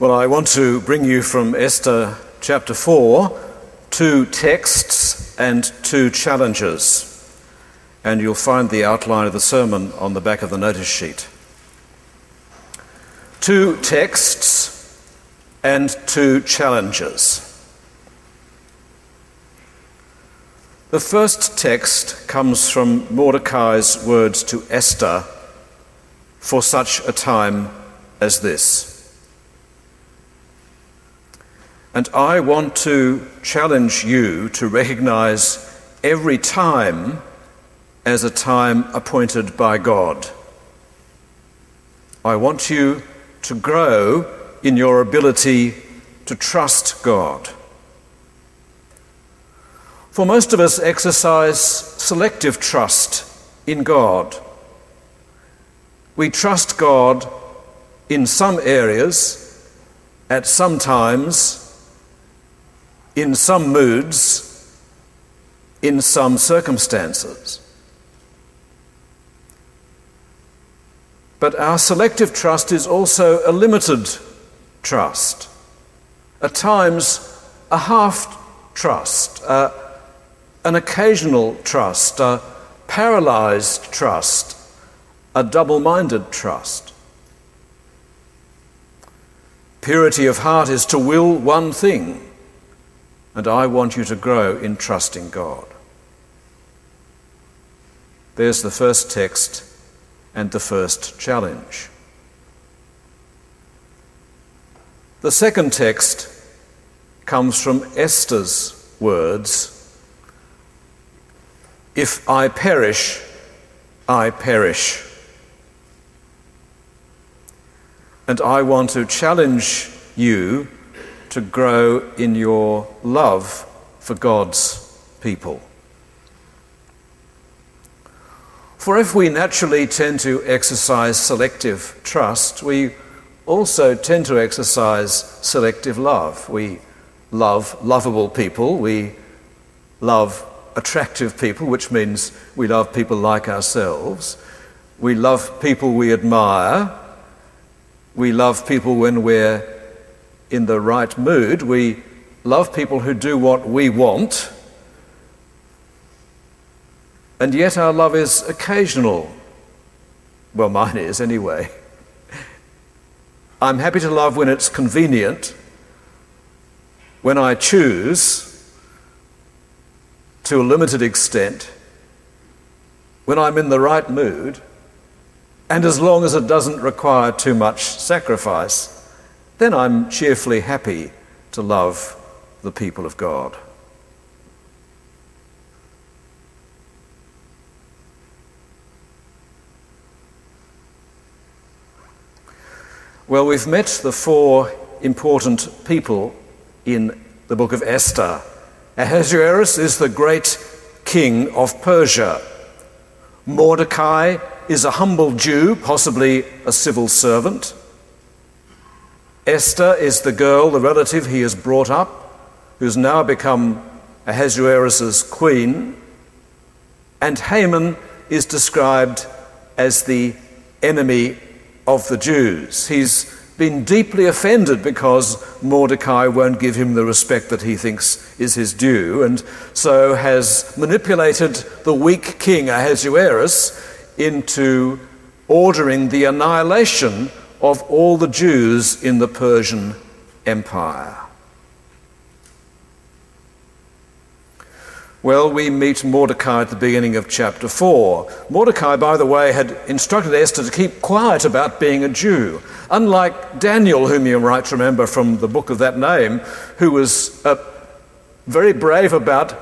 Well, I want to bring you from Esther chapter 4 two texts and two challenges. And you'll find the outline of the sermon on the back of the notice sheet. Two texts and two challenges. The first text comes from Mordecai's words to Esther for such a time as this. And I want to challenge you to recognize every time as a time appointed by God. I want you to grow in your ability to trust God. For most of us, exercise selective trust in God. We trust God in some areas, at some times, in some moods, in some circumstances. But our selective trust is also a limited trust, at times a half trust, an occasional trust, a paralyzed trust, a double-minded trust. Purity of heart is to will one thing, and I want you to grow in trusting God. There's the first text and the first challenge. The second text comes from Esther's words, "If I perish, I perish." And I want to challenge you to grow in your love for God's people. For if we naturally tend to exercise selective trust, we also tend to exercise selective love. We love lovable people, we love attractive people, which means we love people like ourselves. We love people we admire. We love people when we're in the right mood. We love people who do what we want. And yet our love is occasional. Well, mine is anyway. I'm happy to love when it's convenient, when I choose, to a limited extent, when I'm in the right mood, and as long as it doesn't require too much sacrifice, then I'm cheerfully happy to love the people of God. Well, we've met the four important people in the book of Esther. Ahasuerus is the great king of Persia. Mordecai is a humble Jew, possibly a civil servant. Esther is the girl, the relative he has brought up, who's now become Ahasuerus's queen. And Haman is described as the enemy of the Jews. He's been deeply offended because Mordecai won't give him the respect that he thinks is his due, and so has manipulated the weak king Ahasuerus into ordering the annihilation of all the Jews in the Persian Empire. Well, we meet Mordecai at the beginning of chapter 4. Mordecai, by the way, had instructed Esther to keep quiet about being a Jew. Unlike Daniel, whom you might remember from the book of that name, who was very brave about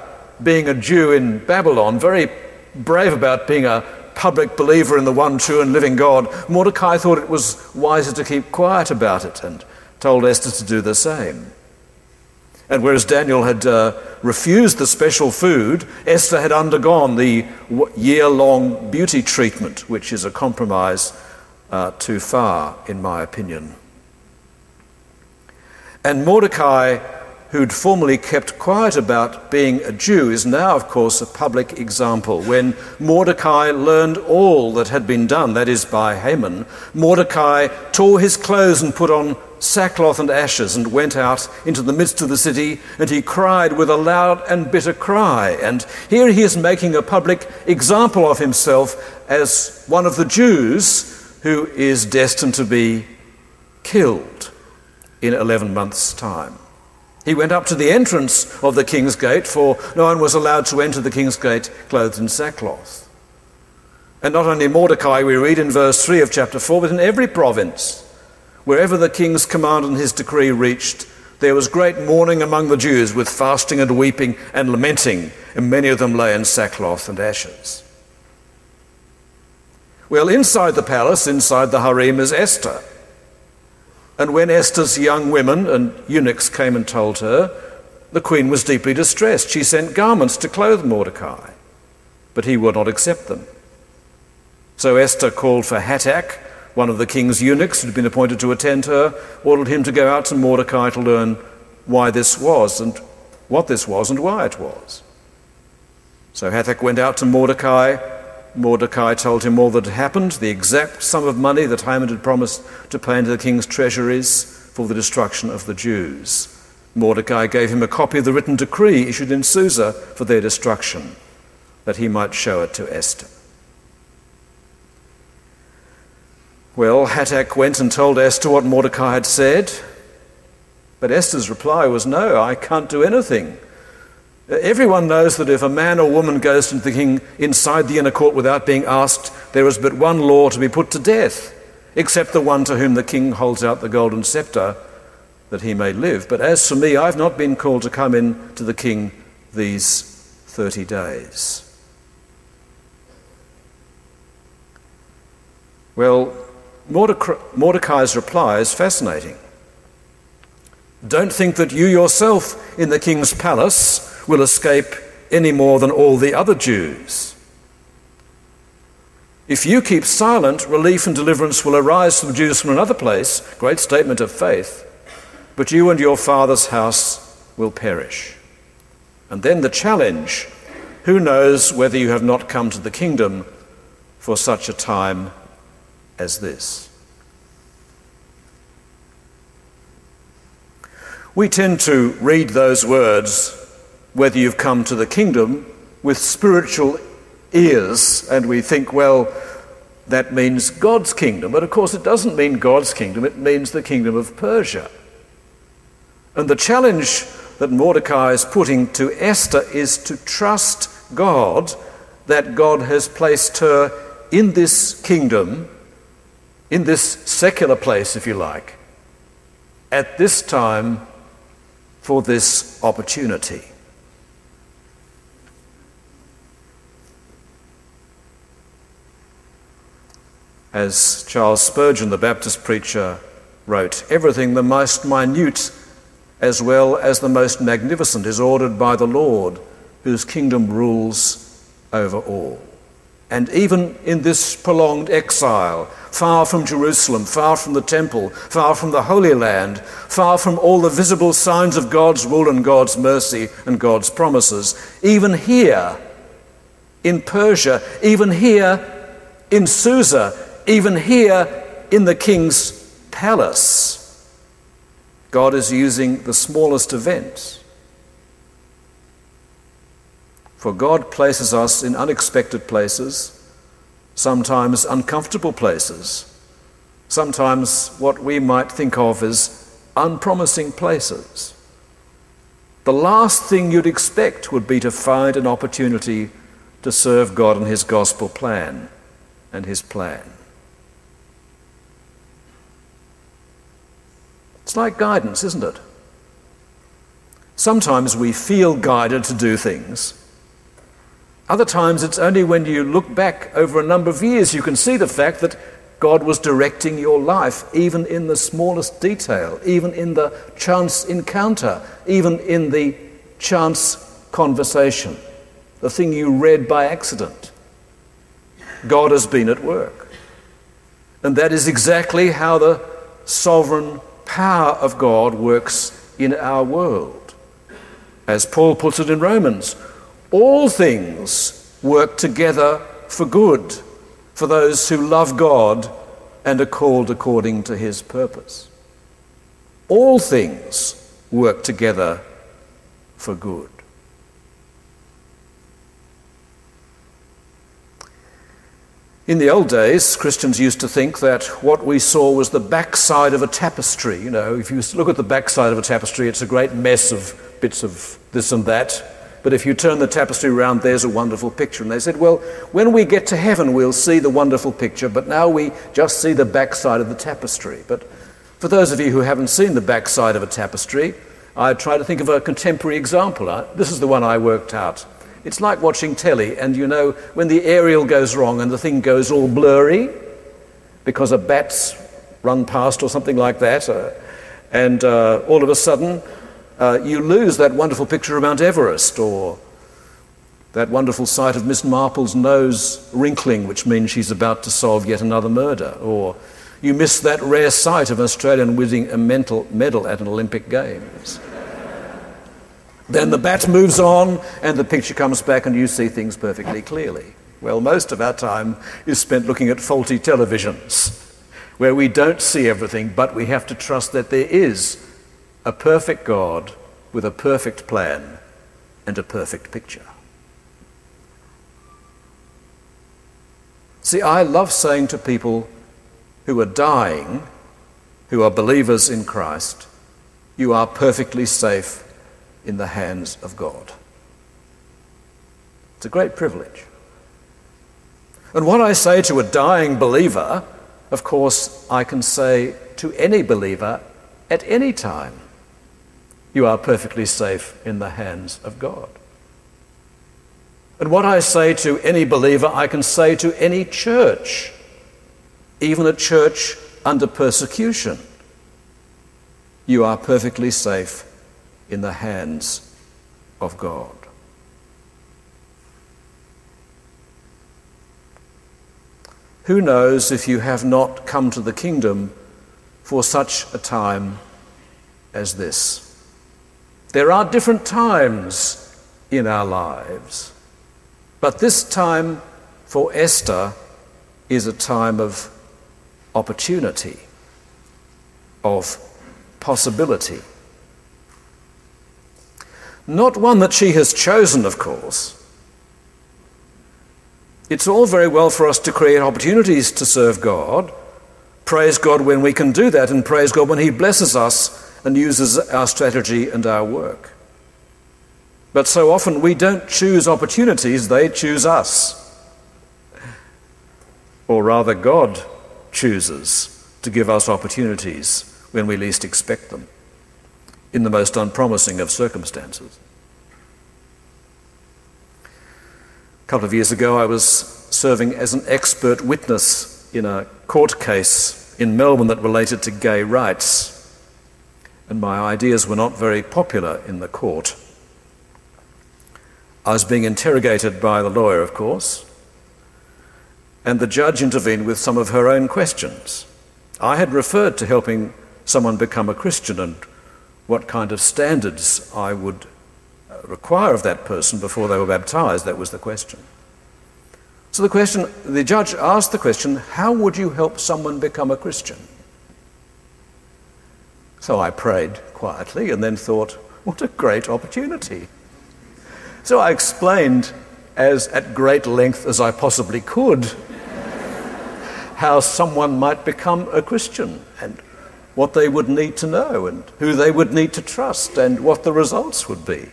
being a Jew in Babylon, very brave about being a public believer in the one true and living God, Mordecai thought it was wiser to keep quiet about it and told Esther to do the same. And whereas Daniel had refused the special food, Esther had undergone the year-long beauty treatment, which is a compromise too far, in my opinion. And Mordecai, who'd formerly kept quiet about being a Jew, is now, of course, a public example. When Mordecai learned all that had been done, that is by Haman, Mordecai tore his clothes and put on sackcloth and ashes, and went out into the midst of the city, and he cried with a loud and bitter cry. And here he is making a public example of himself as one of the Jews who is destined to be killed in 11 months' time. He went up to the entrance of the king's gate, for no one was allowed to enter the king's gate clothed in sackcloth. And not only Mordecai, we read in verse 3 of chapter 4, but in every province, wherever the king's command and his decree reached, there was great mourning among the Jews, with fasting and weeping and lamenting, and many of them lay in sackcloth and ashes. Well, inside the palace, inside the harem, is Esther. And when Esther's young women and eunuchs came and told her, the queen was deeply distressed. She sent garments to clothe Mordecai, but he would not accept them. So Esther called for Hathach, one of the king's eunuchs who had been appointed to attend her, ordered him to go out to Mordecai to learn why this was and what this was and why it was. So Hathach went out to Mordecai. Mordecai told him all that had happened, the exact sum of money that Haman had promised to pay into the king's treasuries for the destruction of the Jews. Mordecai gave him a copy of the written decree issued in Susa for their destruction, that he might show it to Esther. Well, Hathach went and told Esther what Mordecai had said, but Esther's reply was, "No, I can't do anything." Everyone knows that if a man or woman goes into the king inside the inner court without being asked, there is but one law to be put to death, except the one to whom the king holds out the golden scepter, that he may live. But as for me, I've not been called to come in to the king these 30 days. Well, Mordecai's reply is fascinating. Don't think that you yourself in the king's palace will escape any more than all the other Jews. If you keep silent, relief and deliverance will arise from Jews from another place, great statement of faith, but you and your father's house will perish. And then the challenge, who knows whether you have not come to the kingdom for such a time as this? We tend to read those words, whether you've come to the kingdom, with spiritual ears, and we think, well, that means God's kingdom. But of course it doesn't mean God's kingdom, it means the kingdom of Persia. And the challenge that Mordecai is putting to Esther is to trust God, that God has placed her in this kingdom, in this secular place, if you like, at this time for this opportunity. As Charles Spurgeon, the Baptist preacher, wrote, "Everything, the most minute as well as the most magnificent, is ordered by the Lord, whose kingdom rules over all." And even in this prolonged exile, far from Jerusalem, far from the temple, far from the Holy Land, far from all the visible signs of God's rule and God's mercy and God's promises, even here in Persia, even here in Susa, even here in the king's palace, God is using the smallest events. For God places us in unexpected places, sometimes uncomfortable places, sometimes what we might think of as unpromising places. The last thing you'd expect would be to find an opportunity to serve God and his gospel plan and his plan. It's like guidance, isn't it? Sometimes we feel guided to do things. Other times it's only when you look back over a number of years you can see the fact that God was directing your life, even in the smallest detail, even in the chance encounter, even in the chance conversation, the thing you read by accident. God has been at work. And that is exactly how the sovereign power of God works in our world. As Paul puts it in Romans, all things work together for good for those who love God and are called according to his purpose. all things work together for good. In the old days, Christians used to think that what we saw was the backside of a tapestry. You know, if you look at the backside of a tapestry, it's a great mess of bits of this and that. But if you turn the tapestry around, there's a wonderful picture. And they said, well, when we get to heaven, we'll see the wonderful picture, but now we just see the backside of the tapestry. But for those of you who haven't seen the backside of a tapestry, I try to think of a contemporary example. This is the one I worked out. It's like watching telly, and you know, when the aerial goes wrong and the thing goes all blurry because a bat's run past or something like that, all of a sudden you lose that wonderful picture of Mount Everest or that wonderful sight of Miss Marple's nose wrinkling, which means she's about to solve yet another murder, or you miss that rare sight of an Australian winning a medal at an Olympic Games. Then the bat moves on and the picture comes back and you see things perfectly clearly. Well, most of our time is spent looking at faulty televisions where we don't see everything, but we have to trust that there is a perfect God with a perfect plan and a perfect picture. See, I love saying to people who are dying, who are believers in Christ, you are perfectly safe in the hands of God. It's a great privilege. And what I say to a dying believer, of course, I can say to any believer at any time, you are perfectly safe in the hands of God. And what I say to any believer, I can say to any church, even a church under persecution, you are perfectly safe in the hands of God. Who knows if you have not come to the kingdom for such a time as this? There are different times in our lives, but this time for Esther is a time of opportunity, of possibility. Not one that she has chosen, of course. It's all very well for us to create opportunities to serve God, praise God when we can do that, and praise God when He blesses us and uses our strategy and our work. But so often we don't choose opportunities, they choose us. Or rather, God chooses to give us opportunities when we least expect them, in the most unpromising of circumstances. A couple of years ago, I was serving as an expert witness in a court case in Melbourne that related to gay rights, and my ideas were not very popular in the court. I was being interrogated by the lawyer, of course, and the judge intervened with some of her own questions. I had referred to helping someone become a Christian and what kind of standards I would require of that person before they were baptized. That was the question. So the judge asked the question, how would you help someone become a Christian? So I prayed quietly and then thought, what a great opportunity. So I explained at great length as I possibly could how someone might become a Christian and what they would need to know and who they would need to trust and what the results would be.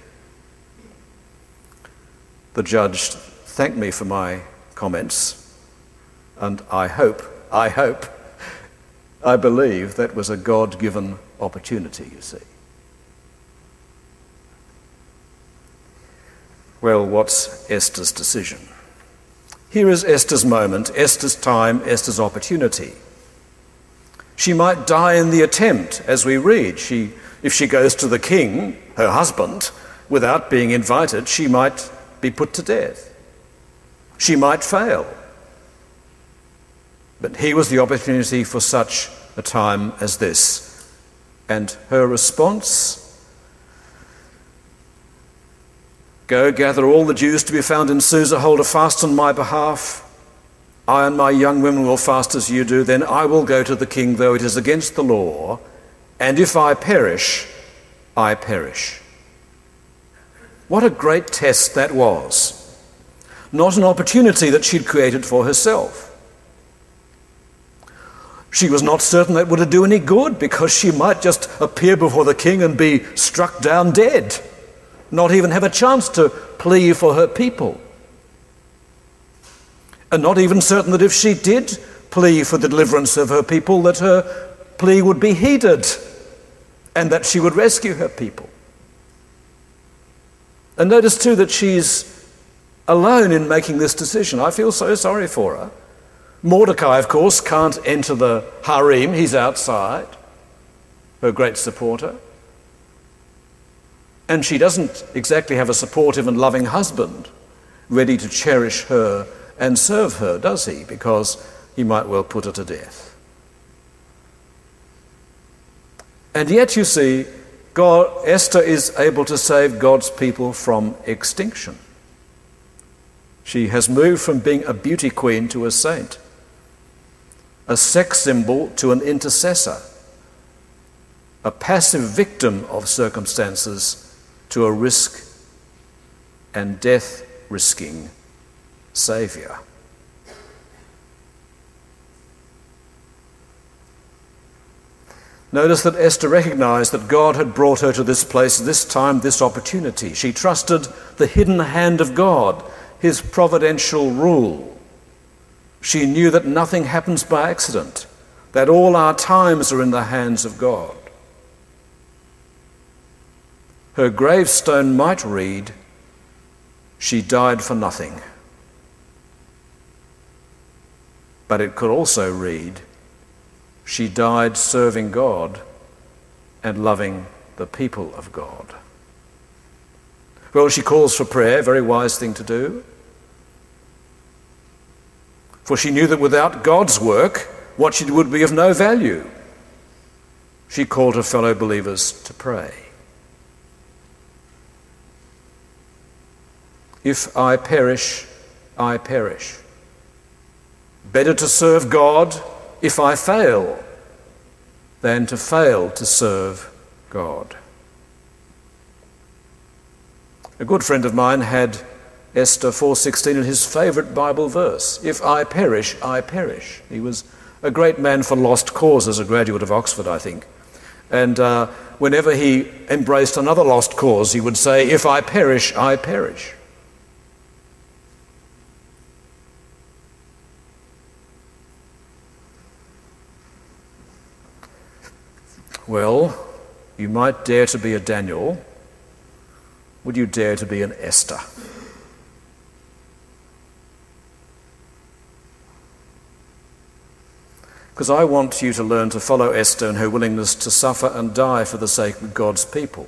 The judge thanked me for my comments, and I believe that was a God-given opportunity, you see. Well, what's Esther's decision? Here is Esther's moment, Esther's time, Esther's opportunity. She might die in the attempt, as we read. If she goes to the king, her husband, without being invited, she might be put to death. She might fail. But here was the opportunity for such a time as this. And her response? Go gather all the Jews to be found in Susa, hold a fast on my behalf. I and my young women will fast as you do, then I will go to the king, though it is against the law, and if I perish, I perish. What a great test that was. Not an opportunity that she'd created for herself. She was not certain that would do any good, because she might just appear before the king and be struck down dead, not even have a chance to plead for her people. And not even certain that if she did plead for the deliverance of her people, that her plea would be heeded and that she would rescue her people. And notice too that she's alone in making this decision. I feel so sorry for her. Mordecai, of course, can't enter the harem. He's outside, her great supporter. And she doesn't exactly have a supportive and loving husband ready to cherish her and serve her, does he? Because he might well put her to death. And yet, you see, Esther is able to save God's people from extinction. She has moved from being a beauty queen to a saint, a sex symbol to an intercessor, a passive victim of circumstances to a risk and death-risking saviour. Notice that Esther recognized that God had brought her to this place, this time, this opportunity. She trusted the hidden hand of God, his providential rule. She knew that nothing happens by accident, that all our times are in the hands of God. Her gravestone might read, "She died for nothing." But it could also read, "She died serving God and loving the people of God." Well, she calls for prayer, very wise thing to do. For she knew that without God's work, what she did would be of no value. She called her fellow believers to pray. If I perish, I perish. Better to serve God if I fail than to fail to serve God. A good friend of mine had Esther 4:16 in his favourite Bible verse, "If I perish, I perish." He was a great man for lost causes, a graduate of Oxford, I think. And whenever he embraced another lost cause, he would say, "If I perish, I perish." Well, you might dare to be a Daniel. Would you dare to be an Esther? Because I want you to learn to follow Esther in her willingness to suffer and die for the sake of God's people.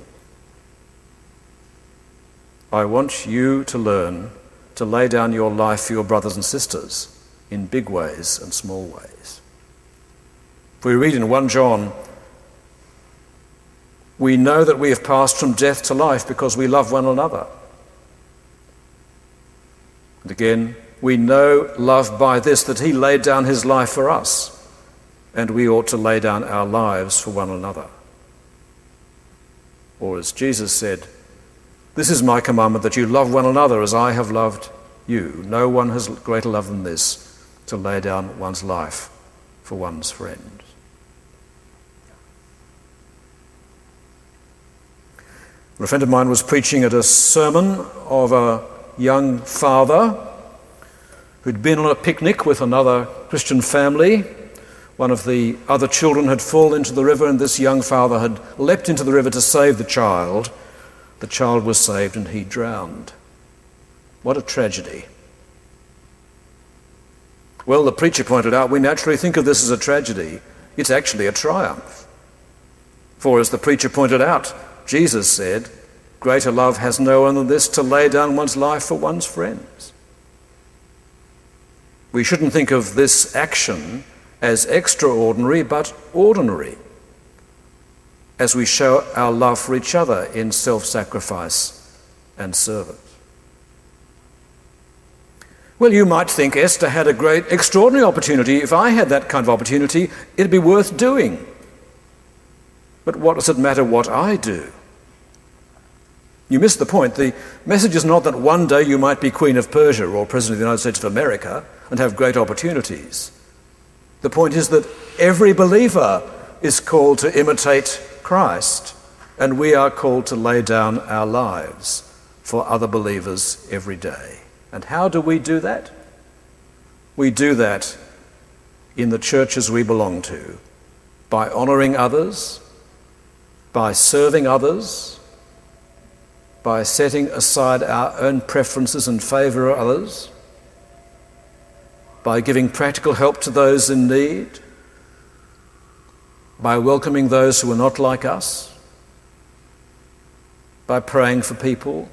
I want you to learn to lay down your life for your brothers and sisters in big ways and small ways. We read in 1 John, "We know that we have passed from death to life because we love one another." And again, "We know love by this, that he laid down his life for us, and we ought to lay down our lives for one another." Or as Jesus said, "This is my commandment, that you love one another as I have loved you. No one has greater love than this, to lay down one's life for one's friend." A friend of mine was preaching at a sermon of a young father who'd been on a picnic with another Christian family. One of the other children had fallen into the river, and this young father had leapt into the river to save the child. The child was saved and he drowned. What a tragedy. Well, the preacher pointed out, we naturally think of this as a tragedy. It's actually a triumph. For as the preacher pointed out, Jesus said, "Greater love has no one than this, to lay down one's life for one's friends." We shouldn't think of this action as extraordinary, but ordinary, as we show our love for each other in self-sacrifice and service. Well, you might think Esther had a great, extraordinary opportunity. If I had that kind of opportunity, it'd be worth doing. But what does it matter what I do? You miss the point. The message is not that one day you might be Queen of Persia or President of the United States of America and have great opportunities. The point is that every believer is called to imitate Christ, and we are called to lay down our lives for other believers every day. And how do we do that? We do that in the churches we belong to, by honouring others, by serving others, by setting aside our own preferences in favour of others, by giving practical help to those in need, by welcoming those who are not like us, by praying for people,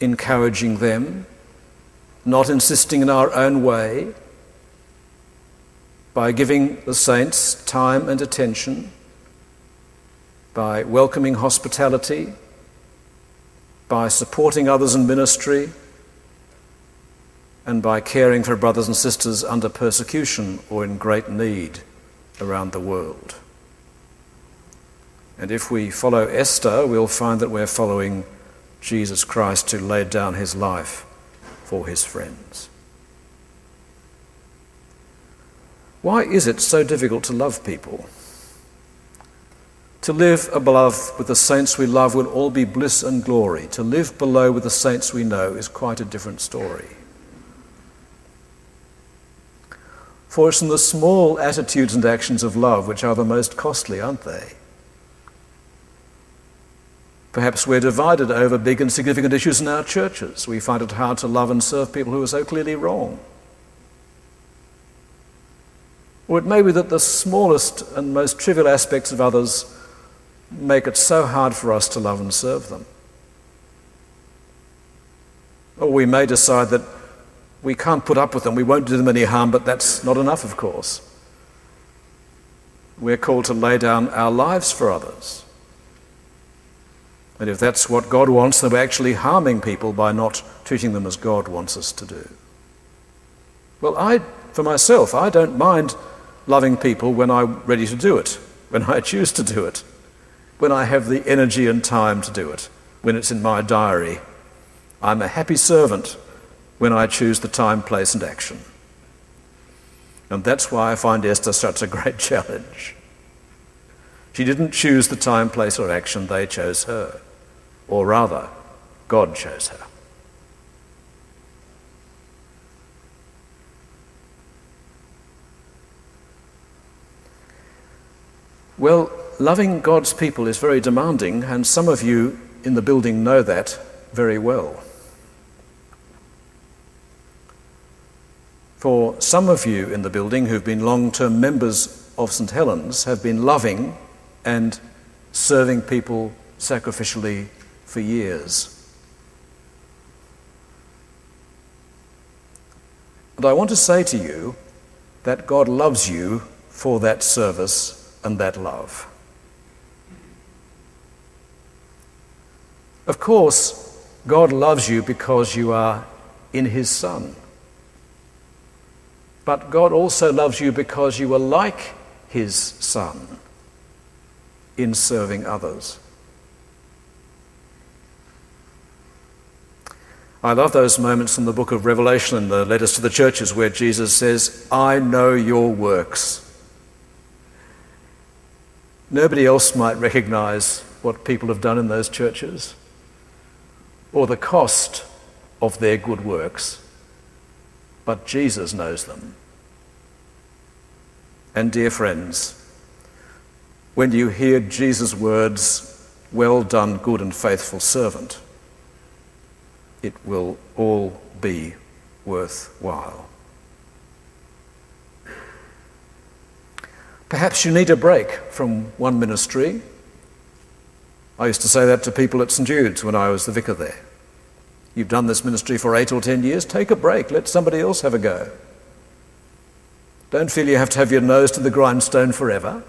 encouraging them, not insisting in our own way, by giving the saints time and attention, by welcoming hospitality, by supporting others in ministry, and by caring for brothers and sisters under persecution or in great need around the world. And if we follow Esther, we'll find that we're following Jesus Christ, who laid down his life for his friends. Why is it so difficult to love people? To live above with the saints we love will all be bliss and glory. To live below with the saints we know is quite a different story. For it's in the small attitudes and actions of love which are the most costly, aren't they? Perhaps we're divided over big and significant issues in our churches. We find it hard to love and serve people who are so clearly wrong. Or it may be that the smallest and most trivial aspects of others make it so hard for us to love and serve them. Or we may decide that we can't put up with them, we won't do them any harm, but that's not enough, of course. We're called to lay down our lives for others. And if that's what God wants, then we're actually harming people by not treating them as God wants us to do. Well, for myself, I don't mind loving people when I'm ready to do it, when I choose to do it, when I have the energy and time to do it, when it's in my diary. I'm a happy servant when I choose the time, place, and action. And that's why I find Esther such a great challenge. She didn't choose the time, place, or action, they chose her. Or rather, God chose her. Well, loving God's people is very demanding, and some of you in the building know that very well. For some of you in the building who've been long-term members of St Helen's have been loving and serving people sacrificially for years. And I want to say to you that God loves you for that service and that love. Of course, God loves you because you are in his Son. But God also loves you because you are like his Son in serving others. I love those moments in the book of Revelation, in the letters to the churches, where Jesus says, "I know your works." Nobody else might recognise what people have done in those churches or the cost of their good works, but Jesus knows them. And dear friends, when you hear Jesus' words, "Well done, good and faithful servant," it will all be worthwhile. Perhaps you need a break from one ministry. I used to say that to people at St Jude's when I was the vicar there. You've done this ministry for 8 or 10 years, take a break, let somebody else have a go. Don't feel you have to have your nose to the grindstone forever.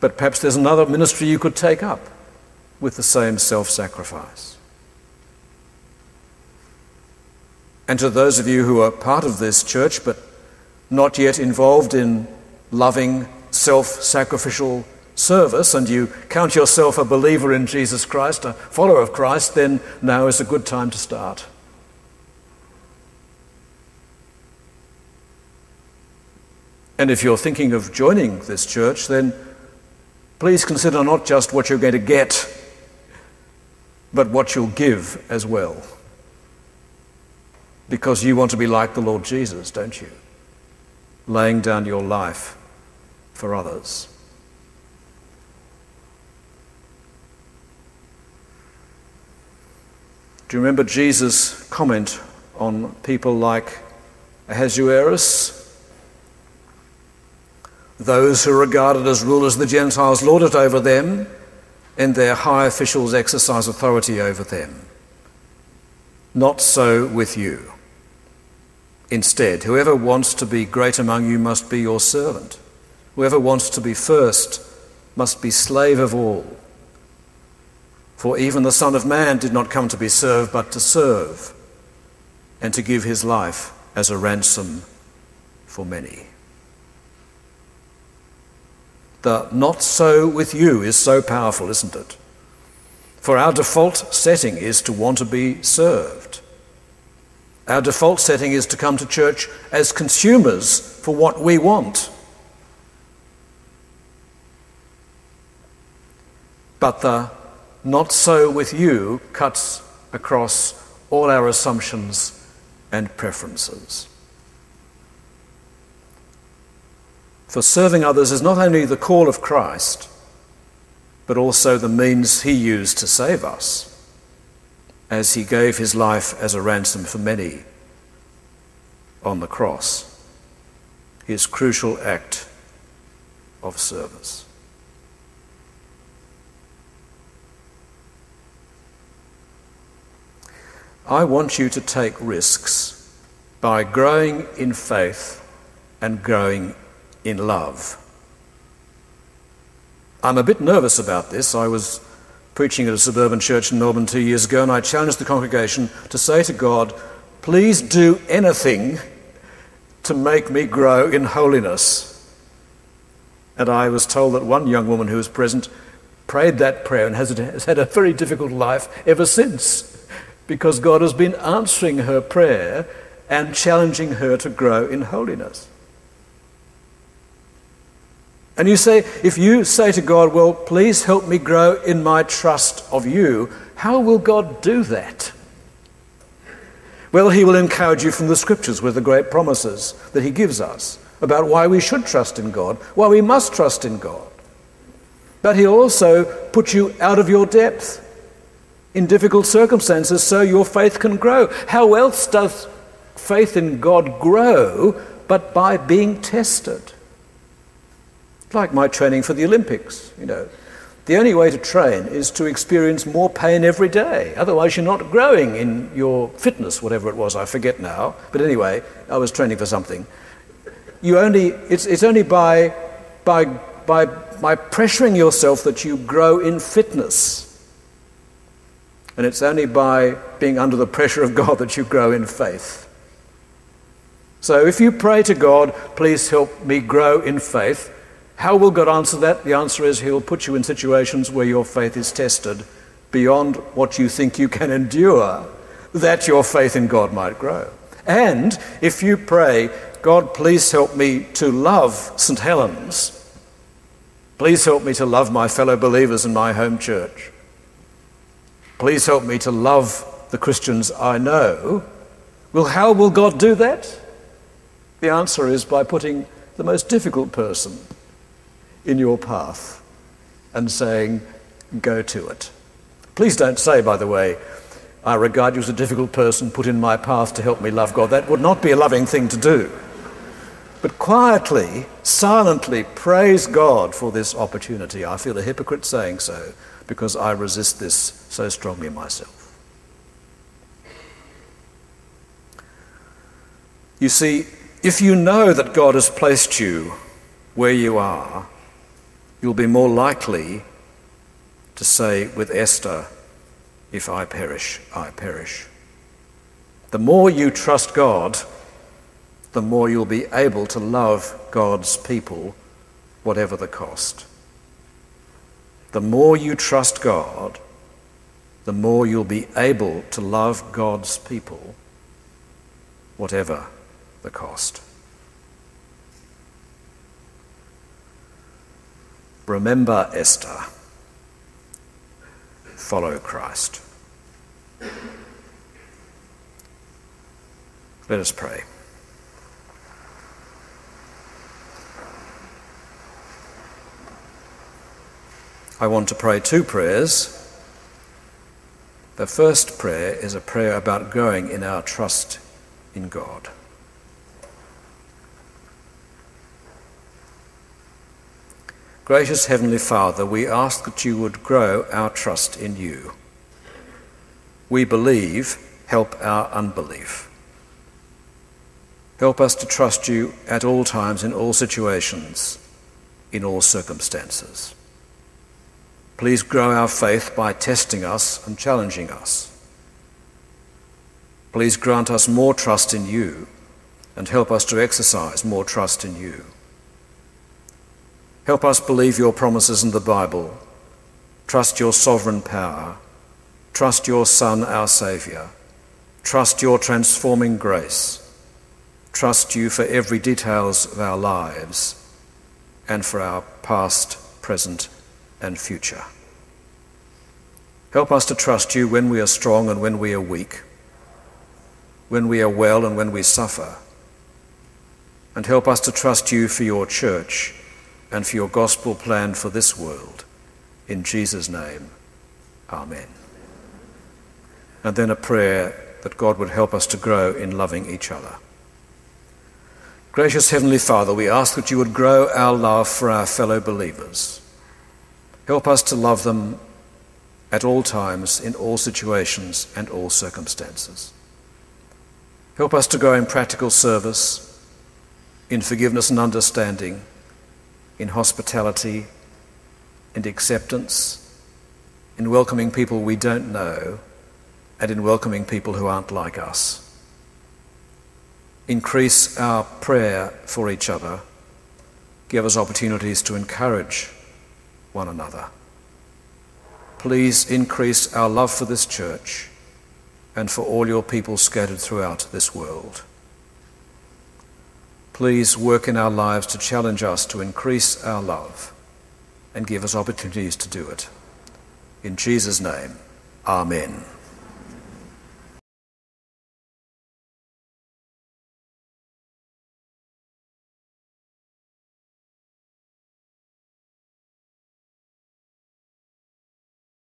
But perhaps there's another ministry you could take up with the same self-sacrifice. And to those of you who are part of this church but not yet involved in loving, self-sacrificial service, and you count yourself a believer in Jesus Christ, a follower of Christ, then now is a good time to start. And if you're thinking of joining this church, then please consider not just what you're going to get, but what you'll give as well. Because you want to be like the Lord Jesus, don't you? Laying down your life for others. Do you remember Jesus' comment on people like Ahasuerus? Those who are regarded as rulers of the Gentiles lord it over them, and their high officials exercise authority over them. Not so with you. Instead, whoever wants to be great among you must be your servant. Whoever wants to be first must be slave of all. For even the Son of Man did not come to be served, but to serve, and to give his life as a ransom for many. The not so with you is so powerful, isn't it? For our default setting is to want to be served. Our default setting is to come to church as consumers for what we want. But the not so with you cuts across all our assumptions and preferences. For serving others is not only the call of Christ, but also the means he used to save us, as he gave his life as a ransom for many on the cross, his crucial act of service. I want you to take risks by growing in faith and growing in love. I'm a bit nervous about this. I was preaching at a suburban church in Melbourne 2 years ago, and I challenged the congregation to say to God, please do anything to make me grow in holiness. And I was told that one young woman who was present prayed that prayer and has had a very difficult life ever since, because God has been answering her prayer and challenging her to grow in holiness. And you say, if you say to God, well, please help me grow in my trust of you, how will God do that? Well, he will encourage you from the Scriptures with the great promises that he gives us about why we should trust in God, why we must trust in God. But he'll also put you out of your depth in difficult circumstances so your faith can grow. How else does faith in God grow but by being tested? Like my training for the Olympics, you know. The only way to train is to experience more pain every day. Otherwise, you're not growing in your fitness, whatever it was, I forget now. But anyway, I was training for something. You only, it's only by pressuring yourself that you grow in fitness. And it's only by being under the pressure of God that you grow in faith. So if you pray to God, please help me grow in faith, how will God answer that? The answer is he'll put you in situations where your faith is tested beyond what you think you can endure, that your faith in God might grow. And if you pray, God, please help me to love St Helen's. Please help me to love my fellow believers in my home church. Please help me to love the Christians I know. Well, how will God do that? The answer is by putting the most difficult person in your path and saying, go to it. Please don't say, by the way, I regard you as a difficult person put in my path to help me love God. That would not be a loving thing to do. But quietly, silently praise God for this opportunity. I feel a hypocrite saying so because I resist this so strongly myself. You see, if you know that God has placed you where you are, you'll be more likely to say with Esther, if I perish, I perish. The more you trust God, the more you'll be able to love God's people whatever the cost. The more you trust God, the more you'll be able to love God's people, whatever the cost. Remember Esther. Follow Christ. Let us pray. I want to pray two prayers. The first prayer is a prayer about growing in our trust in God. Gracious Heavenly Father, we ask that you would grow our trust in you. We believe, help our unbelief. Help us to trust you at all times, in all situations, in all circumstances. Please grow our faith by testing us and challenging us. Please grant us more trust in you and help us to exercise more trust in you. Help us believe your promises in the Bible, trust your sovereign power, trust your Son, our Saviour, trust your transforming grace, trust you for every details of our lives and for our past, present and future. Help us to trust you when we are strong and when we are weak, when we are well and when we suffer, and help us to trust you for your church and for your gospel plan for this world. In Jesus' name, amen. And then a prayer that God would help us to grow in loving each other. Gracious Heavenly Father, we ask that you would grow our love for our fellow believers. Help us to love them at all times, in all situations and all circumstances. Help us to grow in practical service, in forgiveness and understanding, in hospitality and acceptance, in welcoming people we don't know, and in welcoming people who aren't like us. Increase our prayer for each other. Give us opportunities to encourage one another. Please increase our love for this church and for all your people scattered throughout this world. Please work in our lives to challenge us to increase our love and give us opportunities to do it. In Jesus' name, amen.